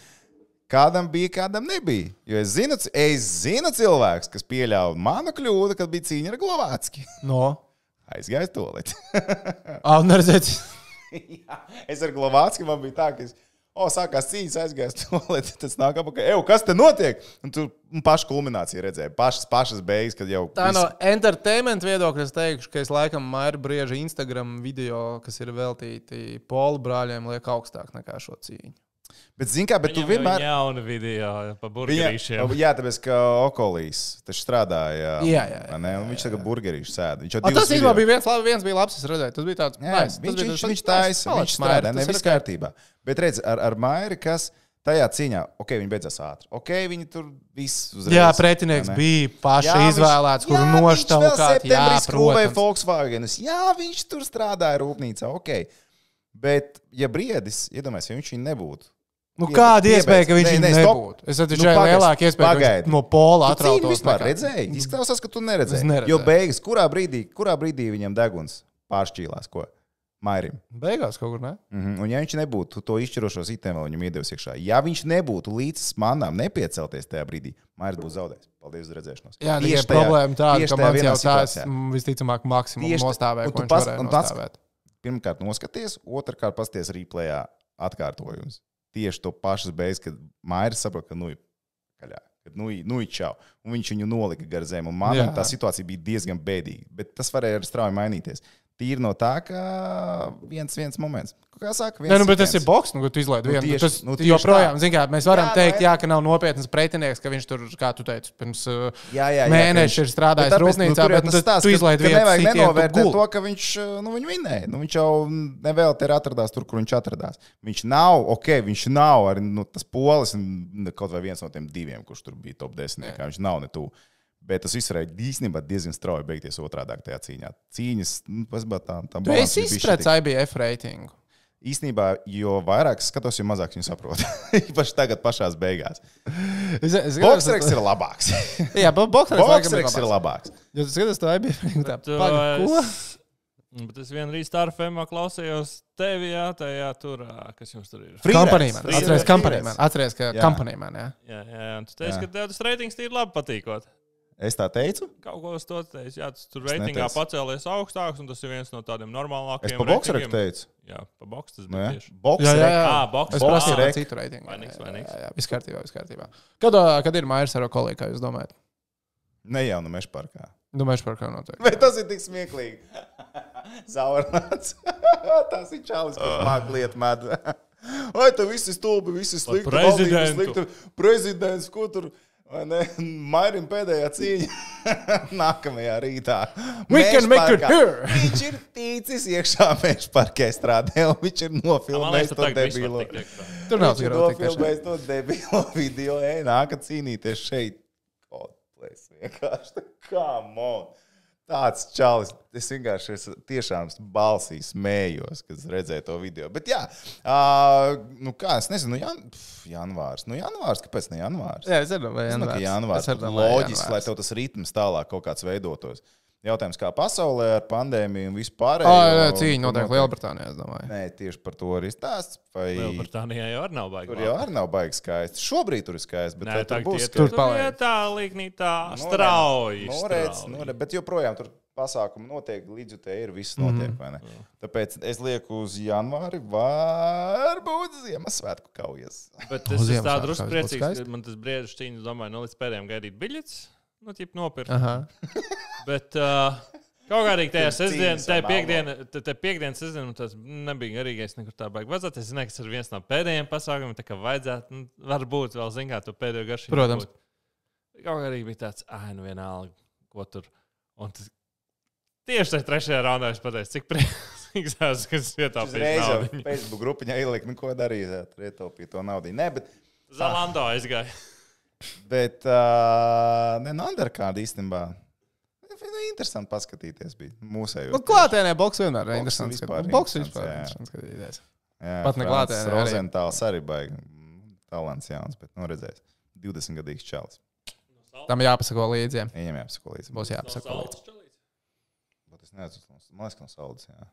Kādam bija, kādam nebija. Jo es zinu cilvēks, kas pieļauja manu kļūdu, kad bija cīņa ar Glovācki. No? Aizgāju tolēt. Neredzēt. Es ar Glovācki man bija tā, ka es O, sākās cīņas, aizgājās tolēt, tas nāk apakaļ. Eju, kas te notiek? Un tu pašu kulmināciju redzēji, pašas beigas, kad jau... Tā no entertainment viedokļa es teikšu, ka es laikam Maira Brieža Instagram video, kas ir veltīti polu brāļiem, liek augstāk nekā šo cīņu. Bet, zin kā, bet tu vienmēr... Viņam jau jauna video pa burgerīšiem. Jā, tāpēc, ka Okolīs taču strādāja. Jā. Un viņš tagad burgerīšu sēda. Tas īstenībā bija viens bija labs, es redzēju. Tas bija tāds... Viņš taisa, viņš strādā, ne viss kārtībā. Bet redz, ar Mairi, kas tajā cīņā, ok, viņi beidzās ātri. Ok, viņi tur viss uzreiz. Jā, pretinieks bija paši izvēlēts, kur noštauj kāds. Jā, viņš vēl septembrī viņš tur strādāja rūpnīcā, ok. Bet, ja Briedis, iedomājies, ja viņš viņu nebūtu. Nu, kāda iespēja, ka viņš viņu nebūtu? Es atvičēju lielāku iespēju, ka viņš no pola atrautos. Tu cīni vispār redzēji? Izklausās, ka tu neredzēji. Jo beigas, kurā brīdī viņam deguns pāršķīlās, ko? Mairim. Beigās kaut kur, ne? Un ja viņš nebūtu to izšķirošos itēm vēl viņam iedevis iekšā, ja viņš nebūtu līdz manām nepiecelties tajā brīdī, Mairis būtu zaudējis. Paldies uz redzēšanos. Jā, tikai problēma tāda, ka mans jau tās visticamāk maksimumu nostāvēja, ko viņš varēja nostāvēt. Pirmkārt noskaties, otrkārt pasties replayā atkārtojums. Tieši to pašas beigas, kad Mairis saprot, ka nu ir čau. Un viņš viņu nolika gar zem. Un man tā situācija bija diezgan bēdīga. Bet tas varēja strauji mainīties. Tīri no tā, ka viens moments. Kā saka, viens... Nē, nu, bet tas ir boks, nu, ka tu izlaidi vienu. Tas joprojām, zin kā, mēs varam teikt, jā, ka nav nopietnas pretinieks, ka viņš tur, kā tu teici, pirms mēneši ir strādājis rūpnīcā, bet tu izlaidi vienu citiem, tu guli. Nevajag nenovērtēt to, ka viņš, nu, viņu vinēja. Nu, viņš jau nevēlti ir atradās tur, kur viņš atradās. Viņš nav, ok, viņš nav arī, nu, tas polis, kaut vai viens no tiem diviem, kurš tur bija top 10, kā viņš nav ne tū. Bet tas viss varēja īstenībā diezgan strauji beigties otrādāk tajā cīņā. Cīņas, nu, pasbāt tām... Tu esi izstrādājis IBF reitingu? Īstenībā, jo vairāk skatos, jo mazāk viņu saprot. Īpaši tagad pašās beigās. Boksreks ir labāks. Jā, Boksreks ir labāks. Jo tu skatos to IBF reitingu tā, paga, ko? Bet es vienreiz Starfemā klausējos tevi, jā, tajā tur, kas jums tur ir? Kampanīmēn, atceries, ka Kampanīmēn, jā. Jā, tu teici, ka tev tas reitings ir labi patīkot. Es tā teicu? Kaut ko es to teicu. Jā, tas tur reitingā pacēlies augstāks, un tas ir viens no tādiem normālākiem reitingiem. Es pa Boksreku teicu? Jā, pa Boks tas bija tieši. Boksreku. Es prasīju par citu reitingu. Vainīgs. Jā, viskārtībā. Kad ir Mairis ar kolēģi, kā jūs domājat? Ne jau no Mešparkā. No Mešparkā noteikti. Bet tas ir tik smieklīgi. Zaurnāts. Tas ir čalis, kas māku lietu med. Vai, tev visi stulbi, visi slikti. Prezidents, ko tur... Vai ne? Mairim pēdējā cīņa nākamajā rītā. Viņš ir tīcis iekšā Mešparkē strādē, un viņš ir nofilmējis to debilo. Viņš ir nofilmējis to debilo video. Ej, nāka cīnīties šeit. Kotlēs vienkārši. Come on! Tāds čalis. Es vienkārši tiešām balsī smējos, kad redzēju to video. Bet jā, nu kā, es nezinu, janvārs. Nu janvārs, kāpēc ne janvārs? Jā, es zinu, vai janvārs. Loģiski, lai tev tas ritms tālāk kaut kāds veidotos. Jautājums, kā pasaulē ar pandēmiju un vispārējo... Cīņa noteikti Lielbritānijā, es domāju. Nē, tieši par to arī stāsts. Lielbritānijā jau arī nav baigi. Tur jau arī nav baigi skaisti. Šobrīd tur ir skaisti, bet vai tur būs skaisti? Tur paliek tā līknītā strauji. Bet joprojām tur pasākumi notiek, līdz te ir, viss notiek, vai ne? Tāpēc es lieku uz janvāri, varbūt Ziemassvētku kaujas. Bet es esmu tā drusku priecīgs, ka man tas Briedis cīņas, domāju, no līdz pēdējiem gaidīt biļets. Nu, tīp nopirkt. Bet kaut kā arī tajā sestdienu, tajā piekdienas sestdienu, tas nebija garīgais nekur tā baigi vajadzētu. Es zinu, ka tas ir viens no pēdējiem pasākumiem, tā kā vajadzētu, varbūt vēl zin kā to pēdējo garšību. Protams. Kaut kā arī bija tāds, nu vienalga, ko tur. Un tieši tajā trešajā raundā es pateicu, cik priecīgs esmu, ka es ietaupīju naudiņu. Facebook grupiņā ieliek, nu ko darīzēt, ietaupīju to naudiņu. Nē, bet... Zalando aizgāju. Bet, nu, undercard īstenībā. Interesanti paskatīties bija mūsējot. Klātēnē boks vienmēr ir interesanti skatīties. Boks vispār ir interesanti skatīties. Pat ne klātēnē. Rozentāls arī baigi talants jauns, bet, nu, redzēs, 20-gadīgs čalis. Tam jāpasako līdzi. Viņam jāpasako līdzi. Būs jāpasako līdzi. Bet es neatceros, man liekas, no Saldas, jā.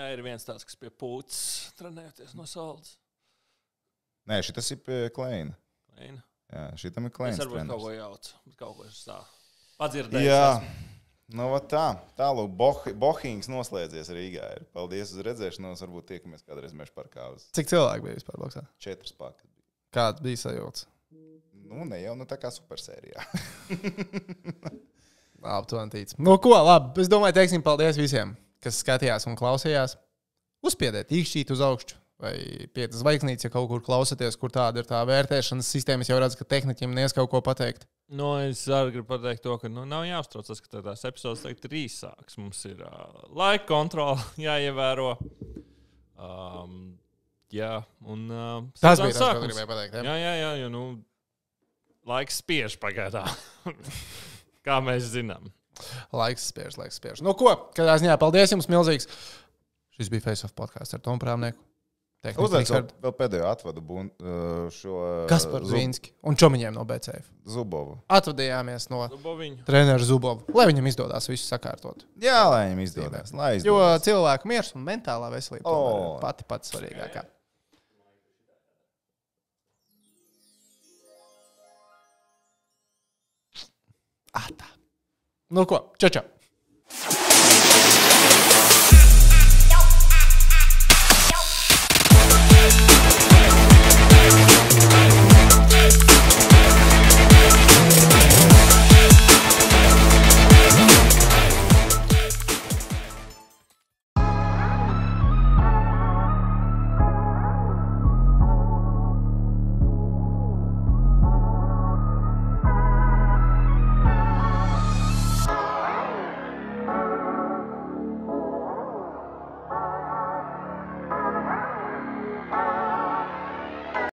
Jā, ir viens tās, kas pie pūtas trenējoties no Saldas. Nē, šitas ir pie Kleina. Kleina. Jā, šitam ir klēns. Es varbūt kaut ko jaucu, bet kaut ko es tā padzirdēju. Jā, Nu, va tā. Tālūk, Bohings noslēdzies Rīgā. Ir. Paldies uz redzēšanos. Varbūt tiekamies kādreiz Mežparkā. Cik cilvēki bija vispār boksā? 4 pakas bija. Kāds bija sajūts? Nu, ne jau, nu tā kā supersērijā. Aptuventīts. Nu, ko, labi. Es domāju, teiksim paldies visiem, kas skatījās un klausījās. Uzspiediet īkšķīt uz augšķu. Vai 5 zvaigznītes, ja kaut kur klausaties, kur tāda ir tā vērtēšanas sistēma, es jau redzu, ka tehniķiem neies kaut ko pateikt. Nu, es arī gribu pateikt to, ka nu, nav jāuztraucas, ka tās epizodes teikt rīsāks. Mums ir laika kontrola jāievēro. Jā, un... tas bija tas, ko gribēju pateikt. Jā, jā, jā, jo nu, laiks spiež pagaidā, kā mēs zinām. Laiks spiež. Nu ko, kādā ziņā, paldies jums milzīgs. Šis bija FaceOff Podcast ar Tomu Prāvnieku. Uzliec vēl pēdējo atvadu šo... Kaspars Dvinski un čomiņiem no BCF. Zubovu. Atvadījāmies no treneru Zubovu. Lai viņam izdodas visu sakārtot. Jā, lai viņam izdodas. Jo cilvēku miers un mentālā veselība tomēr pati svarīgākā. Atā. Nu ko, čau.